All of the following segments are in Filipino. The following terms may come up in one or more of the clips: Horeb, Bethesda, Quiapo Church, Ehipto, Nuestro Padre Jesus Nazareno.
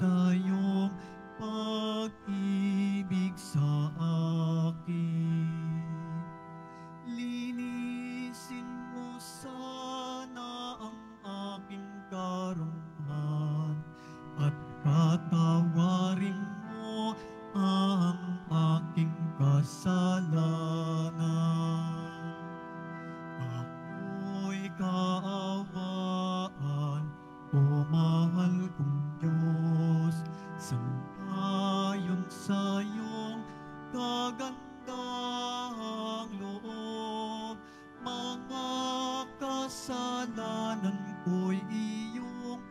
sa iyong pag-ibig sa akin. Linisin mo sana ang aking karunungan at patawarin mo ang aking kasalanan. Ako'y kaawaan, o mahal kong Diyos, sampayon sa iyong kagandahang loob. Mga kasalanan ko'y iyong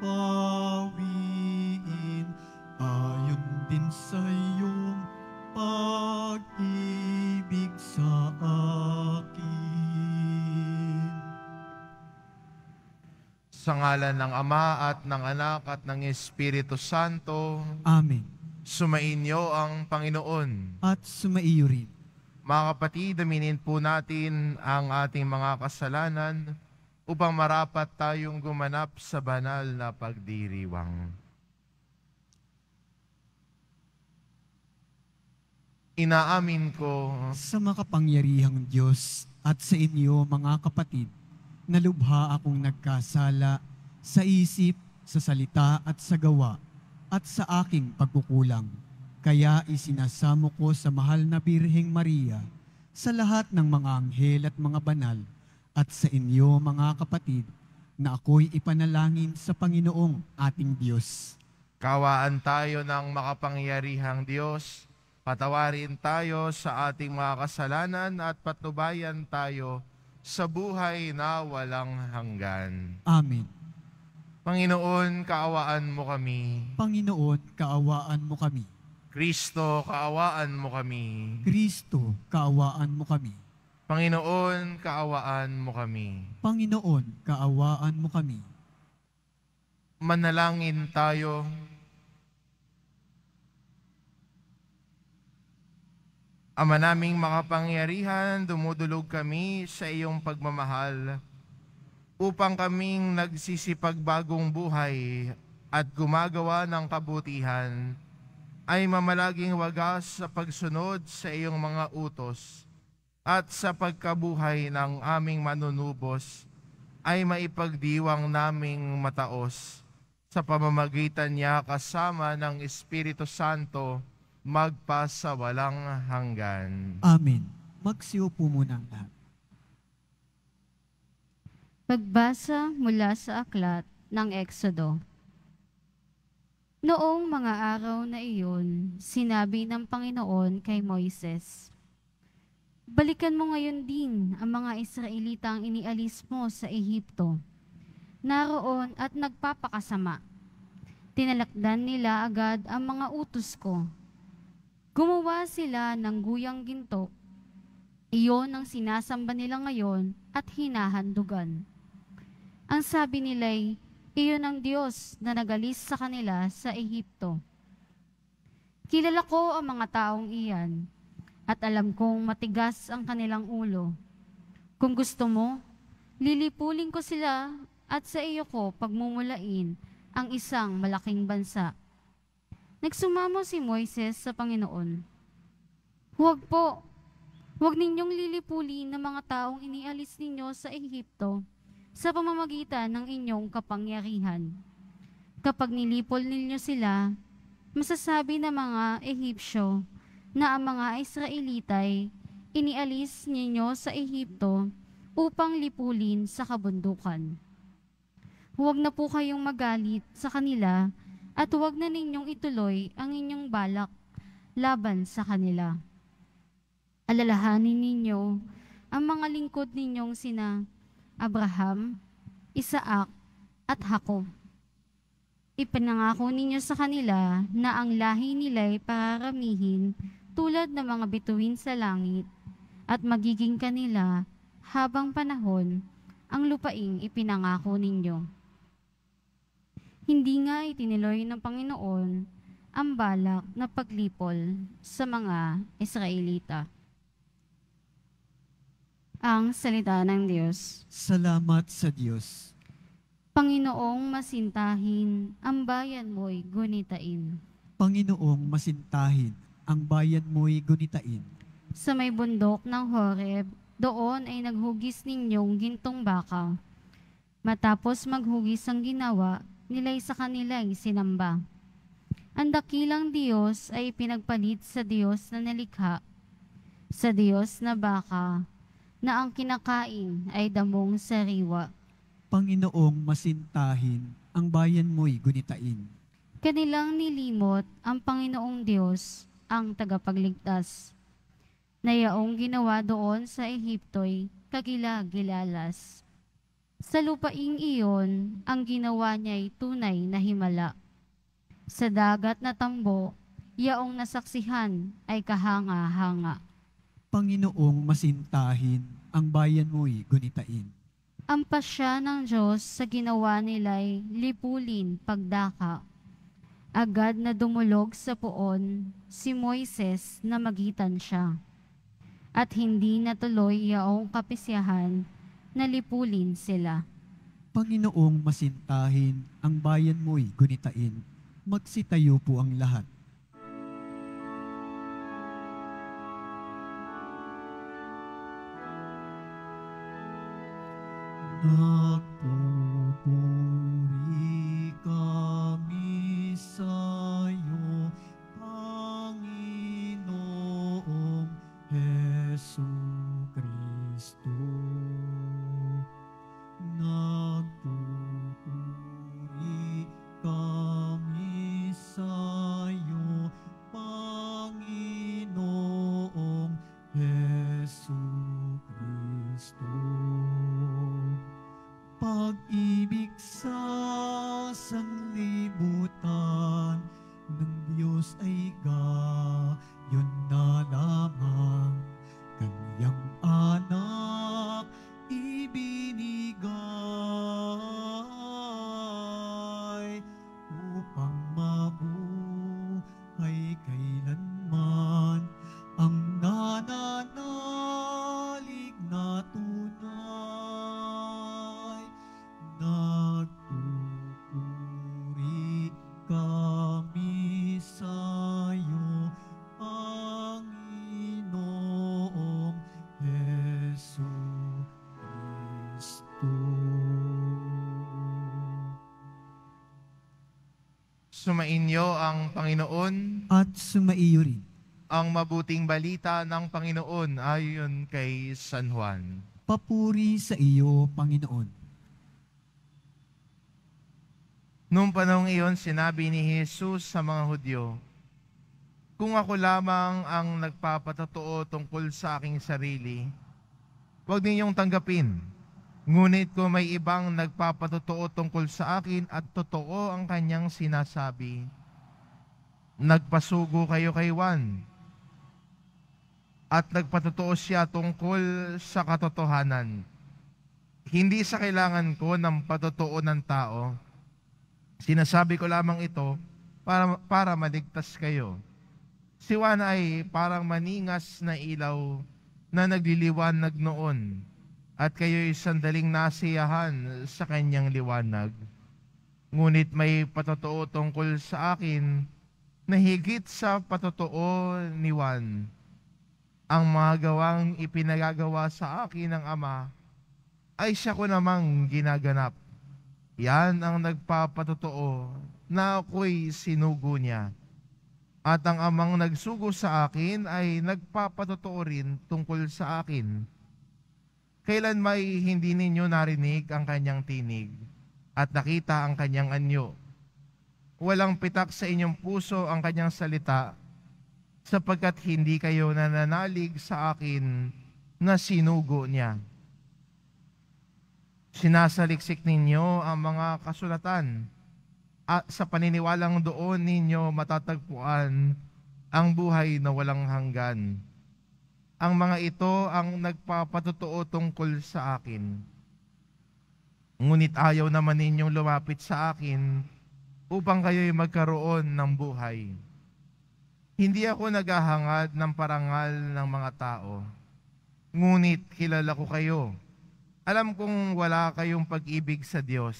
pawiin, ayon din sa iyong pag-ibig sa akin. Sa ngalan ng Ama at ng Anak at ng Espiritu Santo. Amen. Sumainyo ang Panginoon. At sumaiyo rin. Mga kapatid, aminin po natin ang ating mga kasalanan upang marapat tayong gumanap sa banal na pagdiriwang. Inaamin ko sa makapangyarihang Diyos at sa inyo, mga kapatid, na lubha akong nagkasala sa isip, sa salita at sa gawa at sa aking pagkukulang. Kaya isinasamo ko sa mahal na Birheng Maria, sa lahat ng mga anghel at mga banal, at sa inyo, mga kapatid, na ako'y ipanalangin sa Panginoong ating Diyos. Kawaan tayo ng makapangyarihang Diyos. Patawarin tayo sa ating mga kasalanan at patnubayan tayo sa buhay na walang hanggan. Amen. Panginoon, kaawaan mo kami. Panginoon, kaawaan mo kami. Kristo, kaawaan mo kami. Kristo, kaawaan mo kami. Panginoon, kaawaan mo kami. Panginoon, kaawaan mo kami. Manalangin tayo. Ama naming makapangyarihan, dumudulog kami sa iyong pagmamahal upang kaming nagsisipagbagong buhay at gumagawa ng kabutihan ay mamalaging wagas sa pagsunod sa iyong mga utos at sa pagkabuhay ng aming manunubos ay maipagdiwang naming mataos sa pamamagitan niya kasama ng Espiritu Santo magpasawalang hanggan. Amen. Magsiupo muna ang lahat. Pagbasa mula sa aklat ng Eksodo. Noong mga araw na iyon, sinabi ng Panginoon kay Moises, "Balikan mo ngayon din ang mga Israelitang inialis mo sa Ehipto. Naroon at nagpapakasama. Tinalakdan nila agad ang mga utos ko. Gumawa sila ng guyang ginto. Iyon ang sinasamba nila ngayon at hinahandugan. Ang sabi nila'y, iyon ang Diyos na nagalis sa kanila sa Ehipto. Kilala ko ang mga taong iyan at alam kong matigas ang kanilang ulo. Kung gusto mo, lilipulin ko sila at sa iyo ko pagmumulain ang isang malaking bansa." Nagsumamo si Moises sa Panginoon. Huwag ninyong lilipulin ng mga taong inialis ninyo sa Ehipto sa pamamagitan ng inyong kapangyarihan. Kapag nilipol ninyo sila, masasabi ng mga Ehipsyo na ang mga Israelitay inialis ninyo sa Ehipto upang lipulin sa kabundukan. Huwag na po kayong magalit sa kanila at huwag na ninyong ituloy ang inyong balak laban sa kanila. Alalahanin ninyo ang mga lingkod ninyong sina Abraham, Isaac, at Jacob. Ipinangako ninyo sa kanila na ang lahi nila'y pararamihin tulad ng mga bituin sa langit at magiging kanila habang panahon ang lupaing ipinangako ninyo. Hindi nga itinuloy ng Panginoon ang balak na paglipol sa mga Israelita. Ang salita ng Diyos. Salamat sa Diyos. Panginoong masintahin, ang bayan mo'y gunitain. Panginoong masintahin, ang bayan mo'y gunitain. Sa may bundok ng Horeb, doon ay naghugis ninyong gintong baka. Matapos maghugis ang ginawa, nila'y sa kanila'y sinamba. Ang dakilang Diyos ay pinagpalit sa Diyos na nalikha, sa Diyos na baka, na ang kinakain ay damong sariwa. Panginoong masintahin, ang bayan mo'y gunitain. Kanilang nilimot ang Panginoong Diyos, ang tagapagligtas. Na yaong ginawa doon sa Ehipto'y kagilagilalas. Sa lupaing iyon, ang ginawa niya'y tunay na himala. Sa dagat na tambo, yaong nasaksihan ay kahanga-hanga. Panginoong masintahin, ang bayan mo'y gunitain. Ang pasya ng Diyos sa ginawa nila'y lipulin pagdaka. Agad na dumulog sa puon si Moises na magitan siya. At hindi natuloy yaong kapisyahan na lipulin sila. Panginoong masintahin, ang bayan mo'y gunitain. Magsitayo po ang lahat. Nagpupuri kami sa'yo, Panginoong Hesu Kristo. Nagpupuri kami sa'yo, Panginoong Hesu Kristo. Pag-ibig sa sanglibutan ng Diyos ay gayon na lamang. Kanyang anak ibinigay upang mabuhay kailanman ang nananalig na tunay. Nagpupuri kami sa'yo, Panginoong Hesu Kristo. Sumainyo ang Panginoon at sumaiyo rin ang mabuting balita ng Panginoon ayon kay San Juan. Papuri sa iyo, Panginoon. Noong panahong iyon, sinabi ni Jesus sa mga Hudyo, "Kung ako lamang ang nagpapatotoo tungkol sa aking sarili, huwag ninyong tanggapin. Ngunit kung may ibang nagpapatotoo tungkol sa akin at totoo ang kanyang sinasabi, nagpasugo kayo kay Juan at nagpatotoo siya tungkol sa katotohanan. Hindi sa kailangan ko ng patotoo ng tao. Sinasabi ko lamang ito para maligtas kayo." Si Juan ay parang maningas na ilaw na nagliliwanag noon at kayo'y sandaling nasiyahan sa kanyang liwanag. Ngunit may patotoo tungkol sa akin na higit sa patotoo ni Juan. Ang mga gawang ipinagagawa sa akin ng Ama ay siya ko namang ginaganap. Yan ang nagpapatotoo na ako'y sinugo niya. At ang amang nagsugo sa akin ay nagpapatotoo rin tungkol sa akin. Kailan may hindi ninyo narinig ang kanyang tinig at nakita ang kanyang anyo. Walang pitak sa inyong puso ang kanyang salita, sapagkat hindi kayo nananalig sa akin na sinugo niya. Sinasaliksik ninyo ang mga kasulatan at sa paniniwalang doon ninyo matatagpuan ang buhay na walang hanggan. Ang mga ito ang nagpapatotoo tungkol sa akin. Ngunit ayaw naman ninyong lumapit sa akin upang kayo'y magkaroon ng buhay. Hindi ako naghahangad ng parangal ng mga tao, ngunit kilala ko kayo. Alam kong wala kayong pag-ibig sa Diyos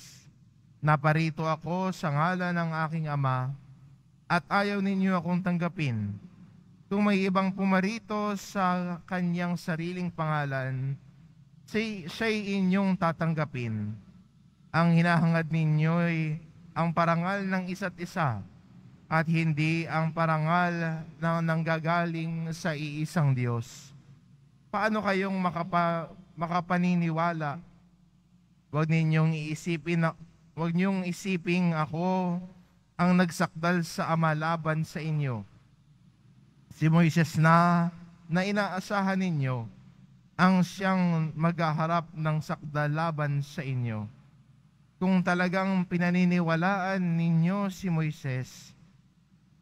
Naparito ako sa ngalan ng aking ama at ayaw ninyo akong tanggapin. Kung may ibang pumarito sa kanyang sariling pangalan, siya'y inyong tatanggapin. Ang hinahangad ninyo'y ang parangal ng isa't isa at hindi ang parangal na nanggagaling sa iisang Diyos. Paano kayong makapaniniwala? Huwag ninyong isiping ako ang nagsakdal sa ama laban sa inyo. Si Moises na inaasahan ninyo ang siyang maghaharap ng sakdal laban sa inyo. Kung talagang pinaniniwalaan ninyo si Moises,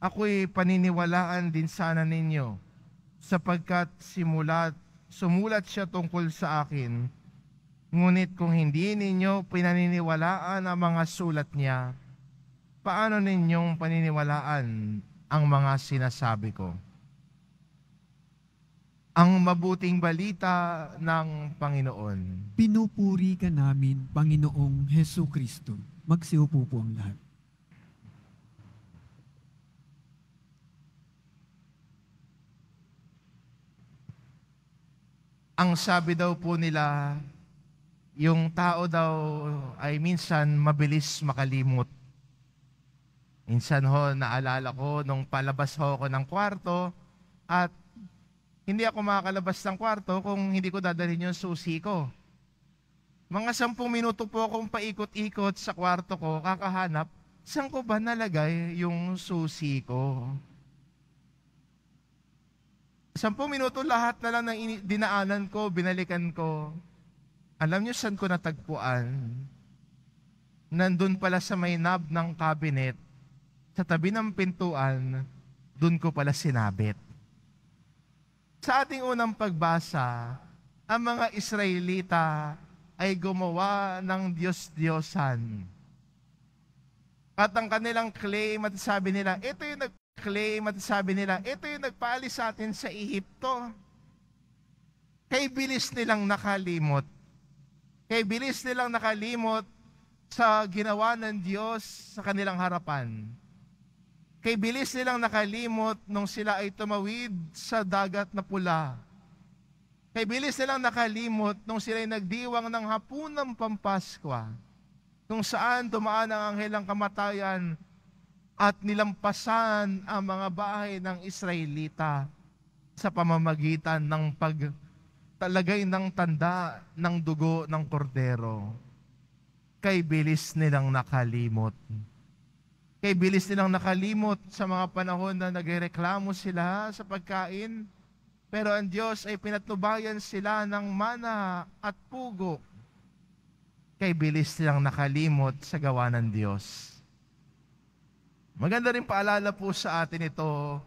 ako'y paniniwalaan din sana ninyo, sapagkat sumulat siya tungkol sa akin. Ngunit kung hindi ninyo pinaniniwalaan ang mga sulat niya, paano ninyong paniniwalaan ang mga sinasabi ko? Ang mabuting balita ng Panginoon. Pinupuri ka namin, Panginoong Hesu Kristo. Magsiupo po ang lahat. Ang sabi daw po nila, yung tao daw ay minsan mabilis makalimot. Minsan ho, naalala ko nung palabas ho ako ng kwarto at hindi ako makakalabas ng kwarto kung hindi ko dadalhin yung susi ko. Mga 10 minuto po akong paikot-ikot sa kwarto ko, kakahanap, saan ko ba nalagay yung susi ko? 10 minuto lahat na lang ng dinaanan ko, binalikan ko. Alam niyo saan ko natagpuan? Nandun pala sa may knob ng cabinet, sa tabi ng pintuan, dun ko pala sinabit. Sa ating unang pagbasa, ang mga Israelita ay gumawa ng Diyos-Diyosan. At ang kanilang claim at sabi nila, ito yung nag-claim at sabi nila, ito yung nagpaalis sa atin sa Ehipto. Kay bilis nilang nakalimot. Kay bilis nilang nakalimot sa ginawa ng Diyos sa kanilang harapan. Kay bilis nilang nakalimot nung sila ay tumawid sa dagat na pula. Kay bilis nilang nakalimot nung sila ay nagdiwang ng hapunang Pampaskwa, kung saan dumaan ang anghel ng kamatayan at nilampasan ang mga bahay ng Israelita sa pamamagitan ng pagtalagay ng tanda ng dugo ng kordero. Kay bilis nilang nakalimot. Kay bilis nilang nakalimot sa mga panahon na nagreklamo sila sa pagkain, pero ang Diyos ay pinatnubayan sila ng mana at pugo. Kay bilis nilang nakalimot sa gawa ng Diyos. Maganda rin paalala po sa atin ito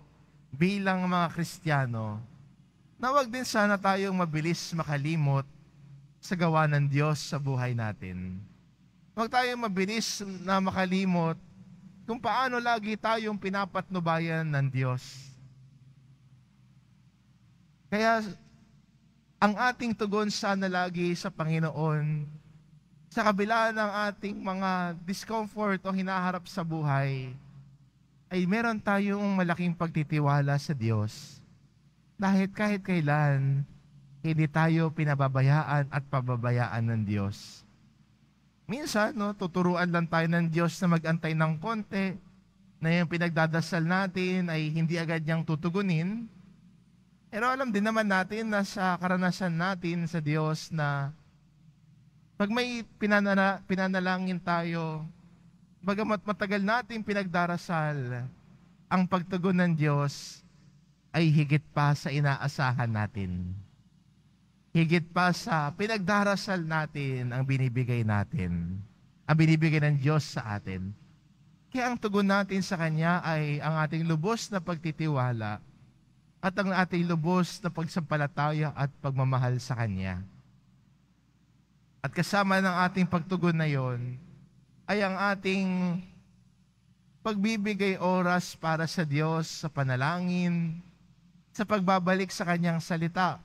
bilang mga Kristiyano, na huwag din sana tayong mabilis makalimot sa gawa ng Diyos sa buhay natin. Huwag tayong mabilis na makalimot kung paano lagi tayong pinapatnubayan ng Diyos. Kaya, ang ating tugon sana lagi sa Panginoon, sa kabila ng ating mga discomfort o hinaharap sa buhay, ay meron tayong malaking pagtitiwala sa Diyos. Dahil kahit kailan, hindi tayo pinababayaan at pababayaan ng Diyos. Minsan, tuturuan lang tayo ng Diyos na mag-antay ng konti, na yung pinagdadasal natin ay hindi agad niyang tutugunin. Pero alam din naman natin na sa karanasan natin sa Diyos na pag may pinanalangin tayo, bagamat matagal natin pinagdarasal, ang pagtugon ng Diyos ay higit pa sa inaasahan natin. Higit pa sa pinagdarasal natin ang binibigay natin, ang binibigay ng Diyos sa atin. Kaya ang tugon natin sa Kanya ay ang ating lubos na pagtitiwala at ang ating lubos na pagsampalataya at pagmamahal sa Kanya. At kasama ng ating pagtugon na yon ay ang ating pagbibigay oras para sa Diyos, sa panalangin, sa pagbabalik sa Kanyang salita.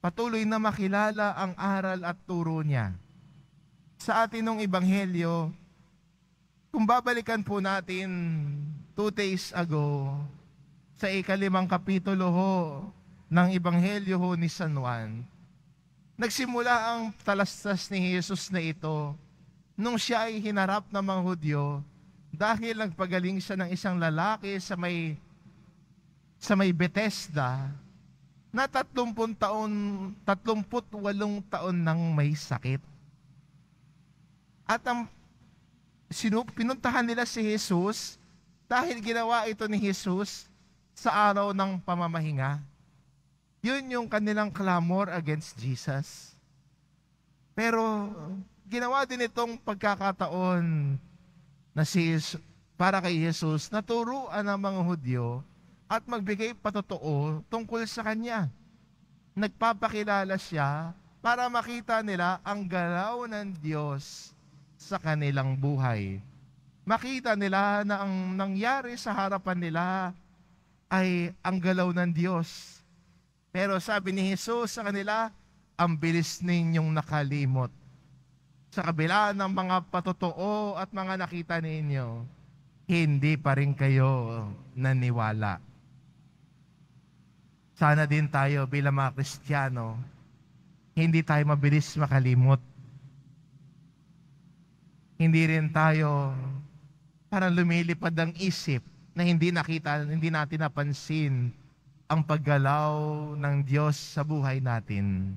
Patuloy na makilala ang aral at turo niya. Sa atin ng Ebanghelyo, Kung babalikan po natin 2 days ago, sa ika-5 kapitulo ho ng Ebanghelyo ho ni San Juan, nagsimula ang talastas ni Jesus na ito nung siya ay hinarap ng mga Hudyo dahil nagpagaling siya ng isang lalaki sa may Bethesda na 38 taon nang may sakit. At pinuntahan nila si Jesus dahil ginawa ito ni Jesus sa araw ng pamamahinga. Yun yung kanilang clamor against Jesus. Pero ginawa din itong pagkakataon na para kay Jesus, naturuan ng mga Hudyo at magbigay patotoo tungkol sa kanya. Nagpapakilala siya para makita nila ang galaw ng Diyos sa kanilang buhay. Makita nila na ang nangyari sa harapan nila ay ang galaw ng Diyos. Pero sabi ni Jesus sa kanila, ang bilis ninyong nakalimot. Sa kabila ng mga patotoo at mga nakita ninyo, hindi pa rin kayo naniwala. Sana din tayo bilang mga Kristiyano, hindi tayo mabilis makalimot. Hindi rin tayo parang lumilipad ang isip na hindi nakita, hindi natin napansin ang paggalaw ng Diyos sa buhay natin.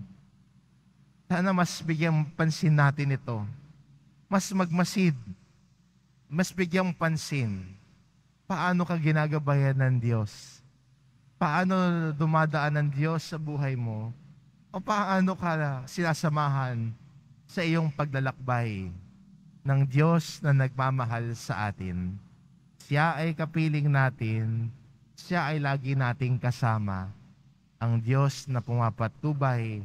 Sana mas bigyang pansin natin ito. Mas magmasid. Mas bigyang pansin. Paano ka ginagabayan ng Diyos? Paano dumadaan ng Diyos sa buhay mo? O paano ka sinasamahan sa iyong paglalakbay ng Diyos na nagmamahal sa atin? Siya ay kapiling natin. Siya ay lagi nating kasama. Ang Diyos na pumapatubay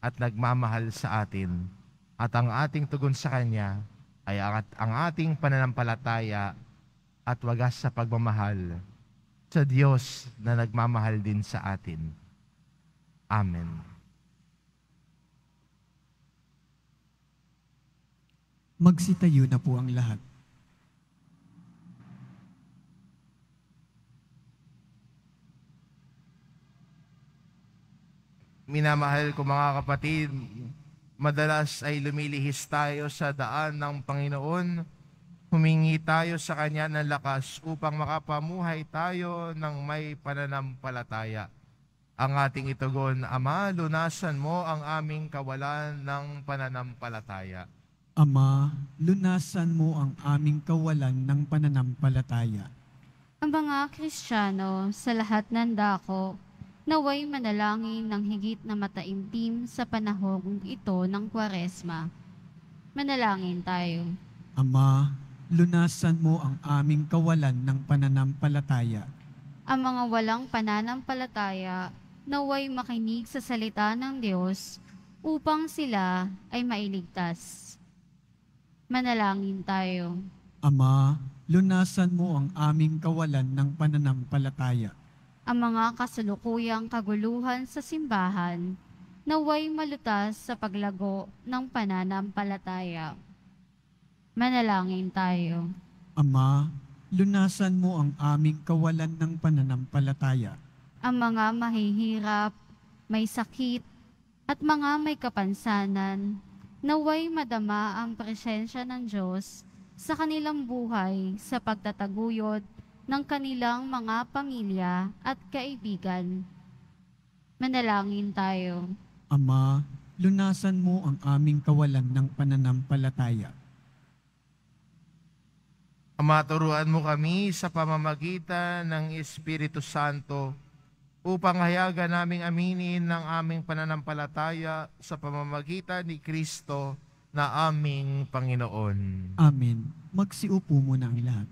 at nagmamahal sa atin. At ang ating tugon sa Kanya ay ang ating pananampalataya at wagas sa pagmamahal sa Diyos na nagmamahal din sa atin. Amen. Magsitayo na po ang lahat. Minamahal ko mga kapatid, madalas ay lumilihis tayo sa daan ng Panginoon. Humingi tayo sa Kanya ng lakas upang makapamuhay tayo ng may pananampalataya. Ang ating itugon, Ama, lunasan mo ang aming kawalan ng pananampalataya. Ama, lunasan mo ang aming kawalan ng pananampalataya. Ang mga Kristiyano sa lahat ng dako, naway manalangin ng higit na mataimtim sa panahong ito ng Kwaresma. Manalangin tayo. Ama, lunasan mo ang aming kawalan ng pananampalataya. Ang mga walang pananampalataya, naway makinig sa salita ng Diyos upang sila ay mailigtas. Manalangin tayo. Ama, lunasan mo ang aming kawalan ng pananampalataya. Ang mga kasalukuyang kaguluhan sa simbahan, naway malutas sa paglago ng pananampalataya. Manalangin tayo. Ama, lunasan mo ang aming kawalan ng pananampalataya. Ang mga mahihirap, may sakit, at mga may kapansanan, naway madama ang presensya ng Diyos sa kanilang buhay sa pagtataguyod ng kanilang mga pamilya at kaibigan. Manalangin tayo. Ama, lunasan mo ang aming kawalan ng pananampalataya. Ama, turuan mo kami sa pamamagitan ng Espiritu Santo upang hayagan naming aminin ng aming pananampalataya sa pamamagitan ni Kristo na aming Panginoon. Amen. Magsiupo muna ang lahat.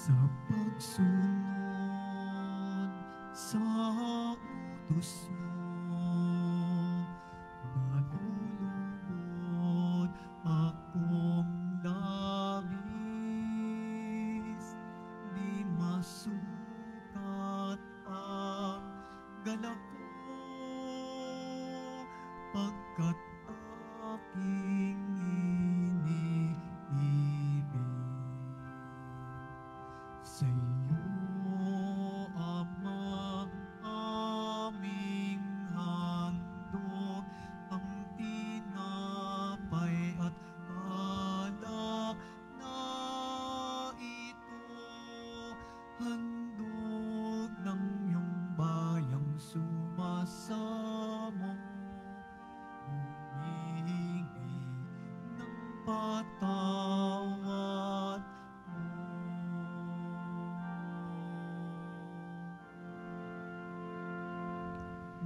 Sa pagsunod sa utos mo, nalulugod akong lahat. kasama humingi ng patawad mo.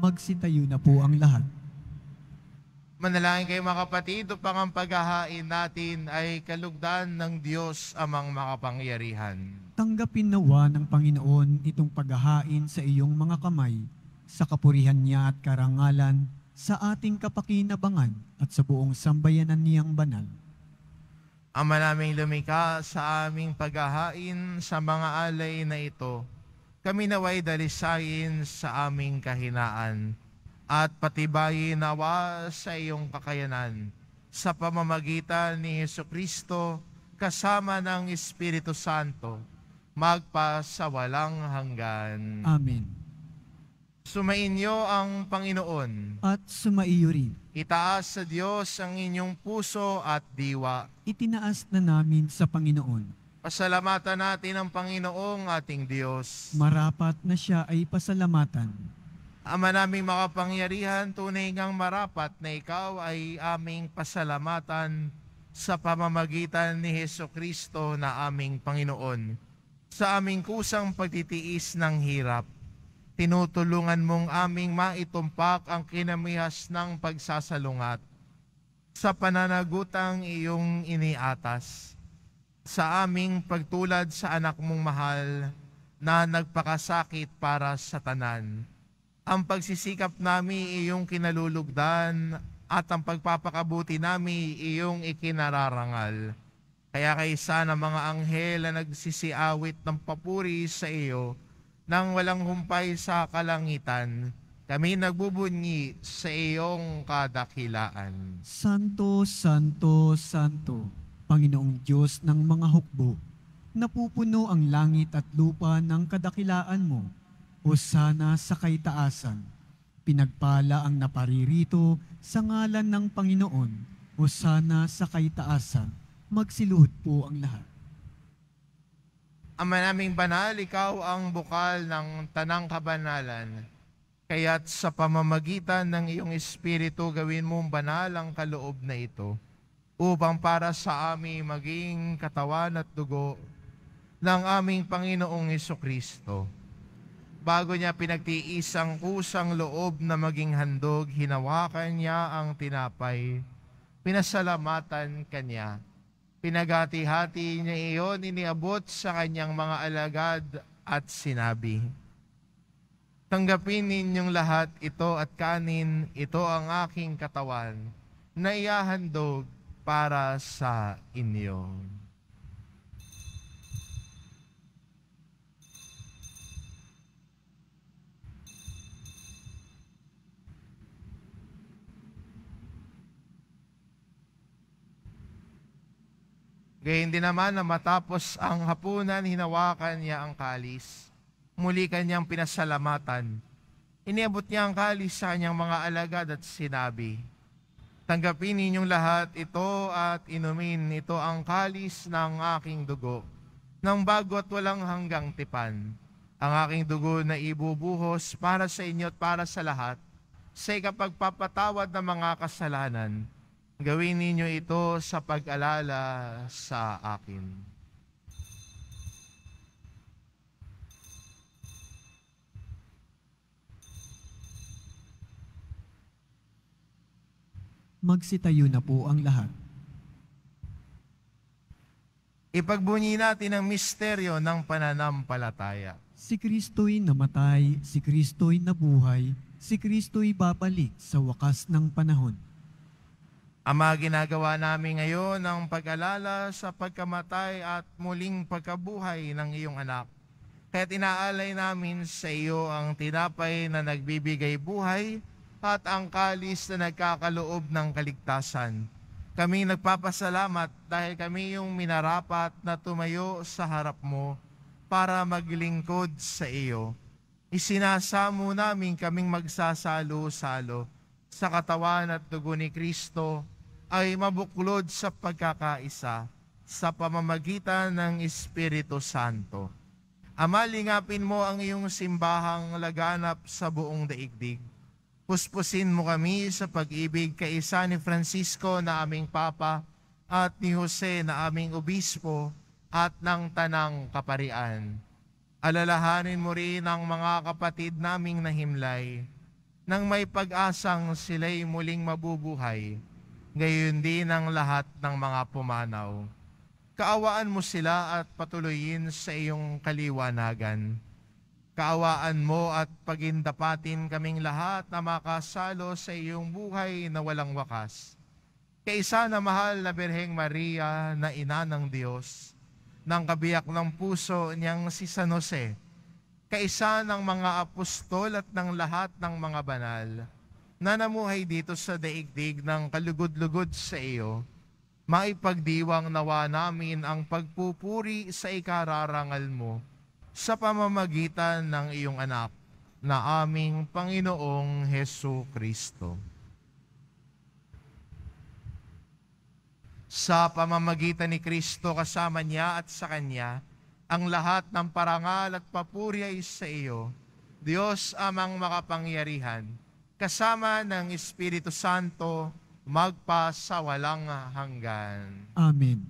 Magsitayo na po ang lahat. Manalangin kayo mga kapatid, upang ang paghahain natin ay kalugdan ng Diyos amang makapangyarihan. Tanggapin nawa ng Panginoon itong paghahain sa iyong mga kamay, sa kapurihan niya at karangalan, sa ating kapakinabangan at sa buong sambayanan niyang banal. Ama naming lumikha, sa aming paghahain sa mga alay na ito, kami naway dalisayin sa aming kahinaan, at patibayin nawa sa iyong kakayanan sa pamamagitan ni Jesucristo kasama ng Espiritu Santo magpasawalang hanggan. Amen. Sumainyo ang Panginoon at sumaiyo rin. Itaas sa Diyos ang inyong puso at diwa. Itinaas na namin sa Panginoon. Pasalamatan natin ang Panginoong ating Diyos. Marapat na siya ay pasalamatan. Ama naming makapangyarihan, tunay ngang marapat na ikaw ay aming pasalamatan sa pamamagitan ni Jesucristo na aming Panginoon. Sa aming kusang pagtitiis ng hirap, tinutulungan mong aming maitumpak ang kinamihas ng pagsasalungat sa pananagutang iyong iniatas sa aming pagtulad sa anak mong mahal na nagpakasakit para sa tanan. Ang pagsisikap namin iyong kinalulugdan at ang pagpapakabuti namin iyong ikinararangal. Kaya kaysa ng mga anghel na nagsisiawit ng papuri sa iyo nang walang humpay sa kalangitan, kami nagbubunyi sa iyong kadakilaan. Santo, Santo, Santo, Panginoong Diyos ng mga hukbo, napupuno ang langit at lupa ng kadakilaan mo. Hosana sa kaitaasan, pinagpala ang naparirito sa ngalan ng Panginoon. Hosana sa kaitaasan, magsiluhod po ang lahat. Ama naming banal, ikaw ang bukal ng tanang kabanalan. Kaya't sa pamamagitan ng iyong Espiritu, gawin mong banal ang kaloob na ito, upang para sa amin maging katawan at dugo ng aming Panginoong Jesucristo. Bago niya pinagtiis ang kusang loob na maging handog, hinawakan niya ang tinapay, pinasalamatan kanya, pinagati-hati niya iyon, iniabot sa kanyang mga alagad at sinabi, "Tanggapin ninyong lahat ito at kanin, ito ang aking katawan, na ihahandog para sa inyo." Gayon din naman na matapos ang hapunan, hinawakan niya ang kalis. Muli kanyang pinasalamatan. Iniabot niya ang kalis sa kanyang mga alagad at sinabi, "Tanggapin ninyong lahat ito at inumin, ito ang kalis ng aking dugo, ng bago at walang hanggang tipan. Ang aking dugo na ibubuhos para sa inyo at para sa lahat, sa ikapagpapatawad ng mga kasalanan. Gawin ninyo ito sa pag-alala sa akin." Magsitayo na po ang lahat. Ipagbunyi natin ang misteryo ng pananampalataya. Si Kristo'y namatay, si Kristo'y nabuhay, si Kristo'y babalik sa wakas ng panahon. Ama, ginagawa namin ngayon ang pag-alala sa pagkamatay at muling pagkabuhay ng iyong anak. Kaya't inaalay namin sa iyo ang tinapay na nagbibigay buhay at ang kalis na nagkakaloob ng kaligtasan. Kami nagpapasalamat dahil kami yung minarapat na tumayo sa harap mo para maglingkod sa iyo. Isinasamo namin kaming magsasalo-salo sa katawan at dugo ni Kristo ay mabuklod sa pagkakaisa sa pamamagitan ng Espiritu Santo. Ama, lingapin mo ang iyong simbahang laganap sa buong daigdig Puspusin mo kami sa pag-ibig kaisa ni Francisco na aming Papa at ni Jose na aming Obispo at ng Tanang Kaparian. Alalahanin mo rin ang mga kapatid naming nahimlay nang may pag-asang sila'y muling mabubuhay, gayon din ang lahat ng mga pumanaw. Kaawaan mo sila at patuloyin sa iyong kaliwanagan. Kaawaan mo at pagindapatin kaming lahat na makasalo sa iyong buhay na walang wakas. Kaisa na mahal na Birheng Maria na ina ng Diyos, ng kabiyak ng puso niyang si San Jose, kaisa ng mga apostol at ng lahat ng mga banal, na namuhay dito sa daigdig ng kalugod-lugod sa iyo, maipagdiwang nawa namin ang pagpupuri sa ikararangal mo sa pamamagitan ng iyong anak na aming Panginoong Hesu Kristo. Sa pamamagitan ni Kristo kasama niya at sa Kanya, ang lahat ng parangal at papuri ay sa iyo, Diyos Amang makapangyarihan, kasama ng Espiritu Santo, magpa sa walang hanggan. Amen.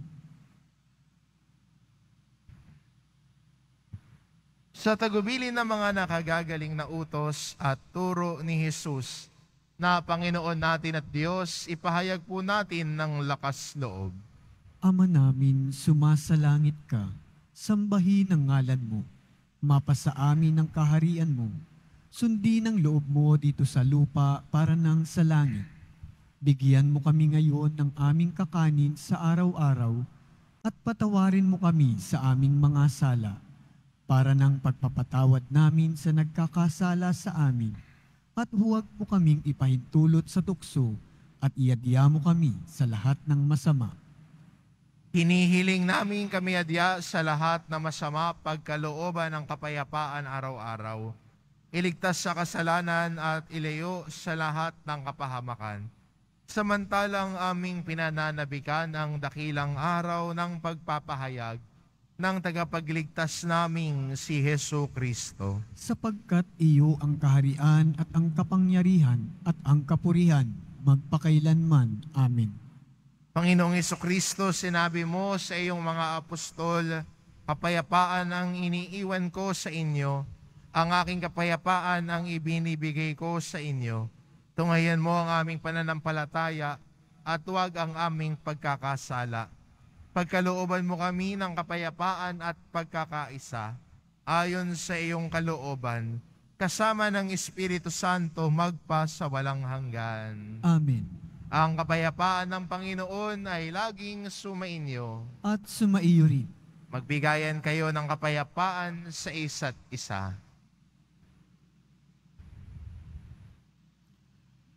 Sa tagubilin ng mga nakagagaling na utos at turo ni Jesus na Panginoon natin at Diyos, ipahayag po natin ng lakas loob. Ama namin, sumasalangit ka, sambahin ang ngalan mo, mapasa amin ang kaharian mo, sundin ang loob mo dito sa lupa para nang sa langit. Bigyan mo kami ngayon ng aming kakanin sa araw-araw at patawarin mo kami sa aming mga sala para ng pagpapatawad namin sa nagkakasala sa amin at huwag mo kaming ipahintulot sa tukso at iadya mo kami sa lahat ng masama. Hinihiling namin kami adya sa lahat na masama pagkalooban ng kapayapaan araw-araw. Iligtas sa kasalanan at ilayo sa lahat ng kapahamakan. Samantalang aming pinananabikan ang dakilang araw ng pagpapahayag ng tagapagligtas naming si Hesu Kristo. Sapagkat iyo ang kaharian at ang kapangyarihan at ang kapurihan magpakailanman. Amen. Panginoong Hesu Kristo, sinabi mo sa iyong mga apostol, kapayapaan ang iniiwan ko sa inyo, ang aking kapayapaan ang ibinibigay ko sa inyo. Tungayan mo ang aming pananampalataya at huwag ang aming pagkakasala. Pagkalooban mo kami ng kapayapaan at pagkakaisa, ayon sa iyong kalooban, kasama ng Espiritu Santo magpa sa walang hanggan. Amen. Ang kapayapaan ng Panginoon ay laging sumainyo. At sumaiyo rin. Magbigayan kayo ng kapayapaan sa isa't isa.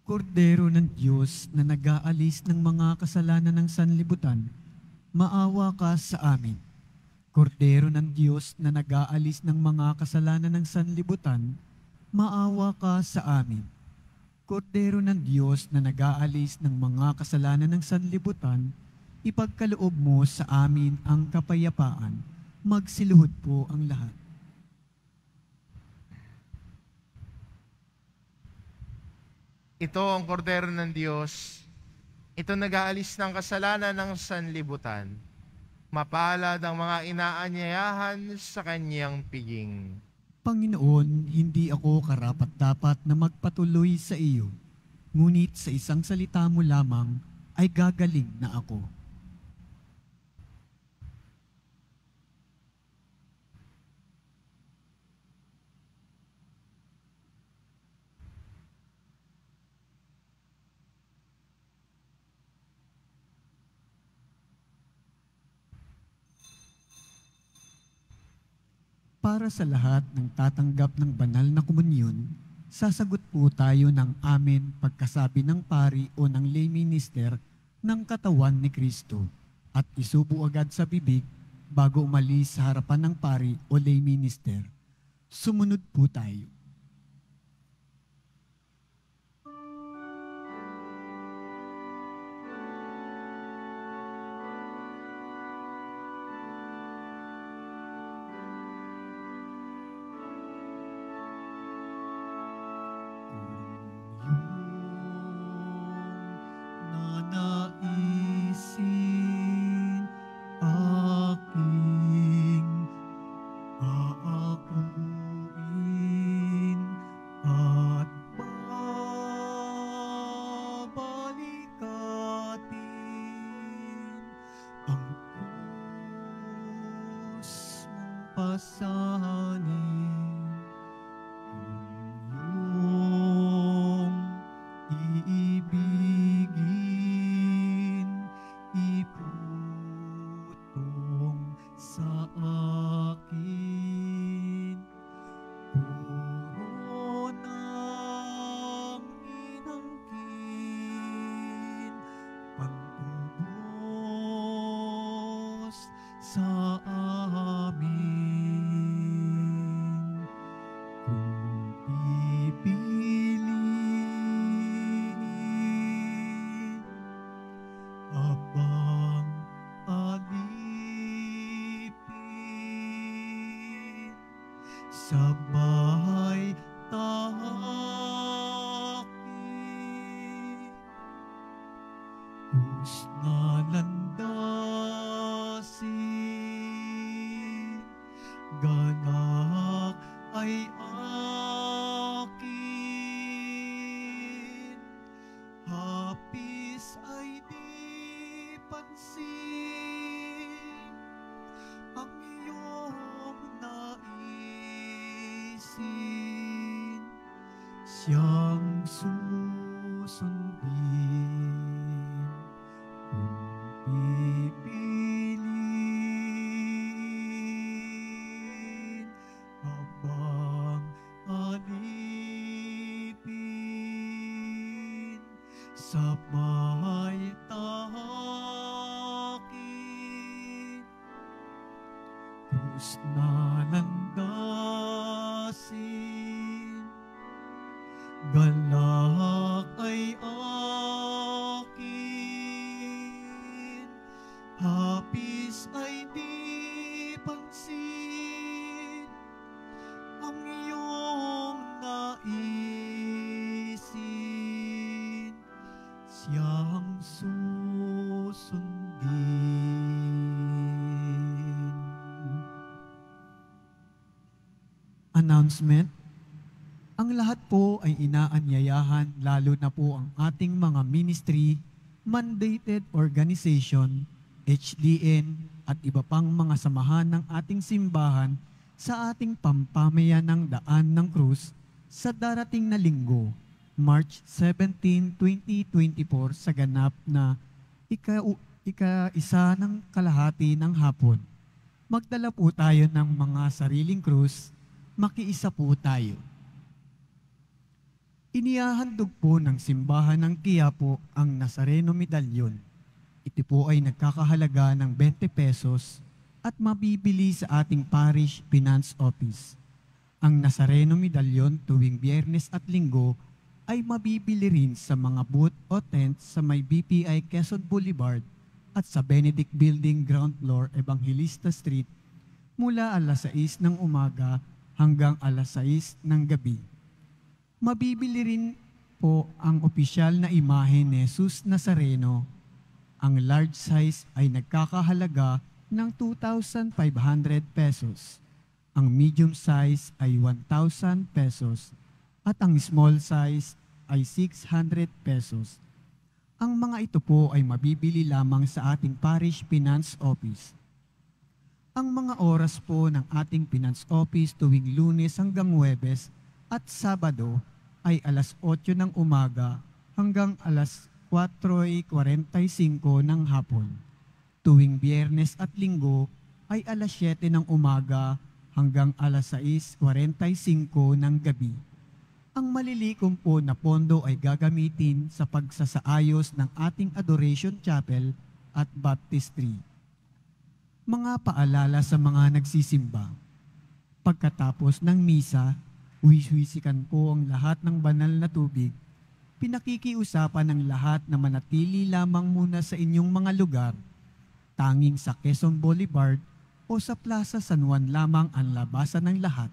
Kordero ng Diyos na nag-aalis ng mga kasalanan ng sanlibutan, maawa ka sa amin. Kordero ng Diyos na nag-aalis ng mga kasalanan ng sanlibutan, maawa ka sa amin. Kordero ng Diyos na nag-aalis ng mga kasalanan ng sanlibutan, ipagkaloob mo sa amin ang kapayapaan. Magsiluhod po ang lahat. Ito ang kordero ng Diyos. Ito nag-aalis ng kasalanan ng sanlibutan. Mapalad ang mga inaanyayahan sa kanyang piging. Panginoon, hindi ako karapat-dapat na magpatuloy sa iyo. Ngunit sa isang salita mo lamang ay gagaling na ako. Para sa lahat ng tatanggap ng banal na komunyon, sasagot po tayo ng amen pagkasabi ng pari o ng lay minister ng katawan ni Kristo at isubo agad sa bibig bago umalis sa harapan ng pari o lay minister. Sumunod po tayo. sa amin kung pipiliin abang alipin sabay tahakin kusnalan ganak ay akin, hapis ay di pansin ang iyong naisin, siyang susundin kung pipiliin. Sabay tahakin, kusnalan dasin, galak ay akin, hapis ay di pansin, ang iyong naisin. Siyang susundin. Announcement. Ang lahat po ay inaanyayahan, lalo na po ang ating mga ministry, mandated organization, HDN, at iba pang mga samahan ng ating simbahan sa ating pampamayan ng Daan ng Krus sa darating na linggo, March 17, 2024 sa ganap na ika-isa ng kalahati ng hapon. Magdala po tayo ng mga sariling krus, makiisa po tayo. Inihahandog po ng simbahan ng Quiapo ang Nazareno Medallion. Ito po ay nagkakahalaga ng 20 pesos at mabibili sa ating parish finance office. Ang Nazareno Medallion tuwing Biyernes at Linggo ay mabibili rin sa mga booth o tent sa may BPI Quezon Boulevard at sa Benedict Building Ground Floor, Evangelista Street mula alas 6 ng umaga hanggang alas 6 ng gabi. Mabibili rin po ang opisyal na imahe ni Jesus Nazareno. Ang large size ay nagkakahalaga ng 2,500 pesos. Ang medium size ay 1,000 pesos. At ang small size ay 600 pesos. Ang mga ito po ay mabibili lamang sa ating parish finance office. Ang mga oras po ng ating finance office tuwing Lunes hanggang Huwebes at Sabado ay alas 8 ng umaga hanggang alas 4:45 ng hapon. Tuwing Biyernes at Linggo ay alas 7 ng umaga hanggang alas 6:45 ng gabi. Ang malilikom po na pondo ay gagamitin sa pagsasaayos ng ating Adoration Chapel at Baptistry. Mga paalala sa mga nagsisimba. Pagkatapos ng misa, huwiswisikan po ang lahat ng banal na tubig. Pinakikiusapan ng lahat na manatili lamang muna sa inyong mga lugar. Tanging sa Quezon Boulevard o sa Plaza San Juan lamang ang labasan ng lahat.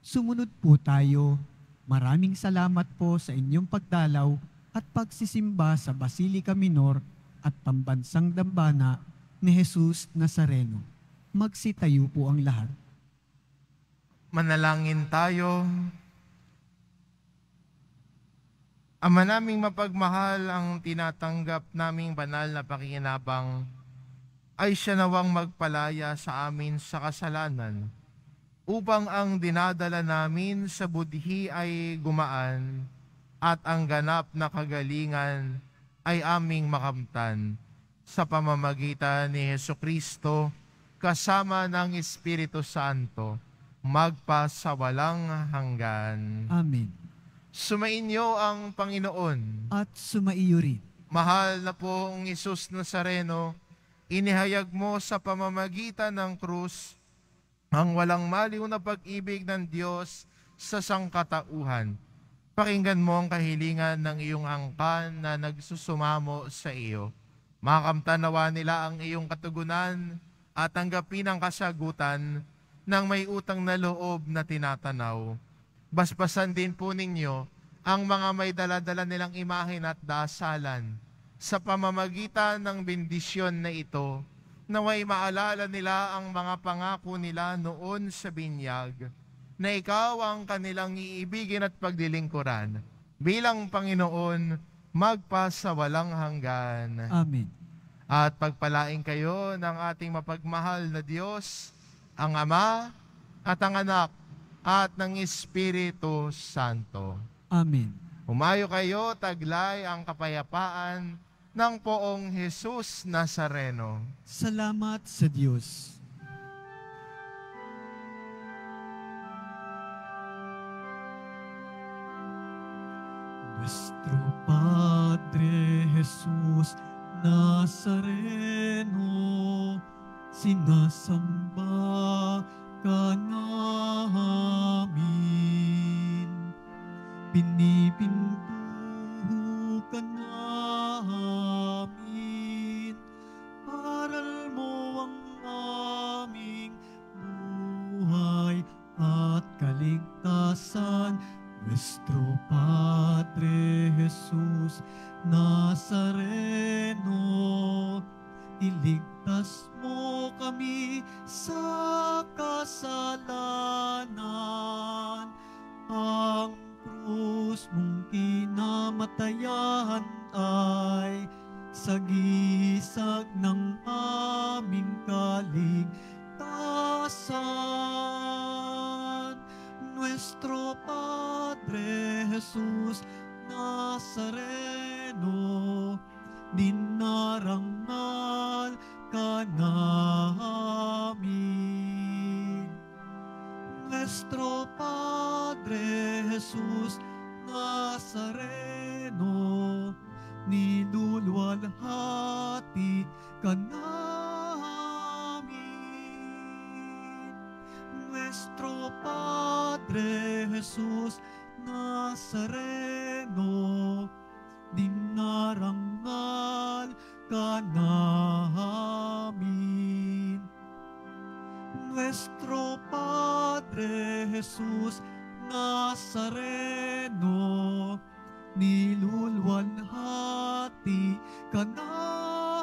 Sumunod po tayo. Maraming salamat po sa inyong pagdalaw at pagsisimba sa Basilica Minor at Pambansang Dambana ni Jesus Nazareno. Magsitayo po ang lahat. Manalangin tayo. Ama naming mapagmahal, ang tinatanggap naming banal na pakikinabang ay siya nawang magpalaya sa amin sa kasalanan, upang ang dinadala namin sa budhi ay gumaan at ang ganap na kagalingan ay aming makamtan sa pamamagitan ni Hesukristo kasama ng Espiritu Santo magpasawalang hanggan. Amen. Sumainyo ang Panginoon at sumaiyo rin. Mahal na pong Isus Nazareno, Inihayag mo sa pamamagitan ng krus ang walang maliw na pag-ibig ng Diyos sa sangkatauhan. Pakinggan mo ang kahilingan ng iyong angkan na nagsusumamo sa iyo. Makamtanawa nila ang iyong katugunan at tanggapin ang kasagutan ng may utang na loob na tinatanaw. Basbasan din po ninyo ang mga may daladala nilang imahen at dasalan sa pamamagitan ng bendisyon na ito, naway maalala nila ang mga pangako nila noon sa binyag, na ikaw ang kanilang iibigin at pagdilingkuran bilang Panginoon magpa sa walang hanggan. Amen. At pagpalain kayo ng ating mapagmahal na Diyos, ang Ama at ang Anak at ng Espiritu Santo. Amen. Humayo kayo, taglay ang kapayapaan ng Poong Jesus Nazareno. Salamat sa Diyos. Nuestro Padre Jesus Nazareno, sinasamba ka namin, pinipinto ka namin, aral mo ang aming buhay at kaligtasan. Nuestro Padre Jesus Nazareno, iligtas mo kami sa kasalanan. Ang krus mong kinamatayan ay sagisag ng aming kaligtasan. Nuestro Padre Jesus Nazareno, dinarangal ka namin. Nuestro Padre Jesus Nazareno, niluluwalhati ka namin. Nuestro Padre Jesus Nazareno, dinarangal ka namin. Nuestro Padre Jesus Nazareno, niluluwalhati ka namin.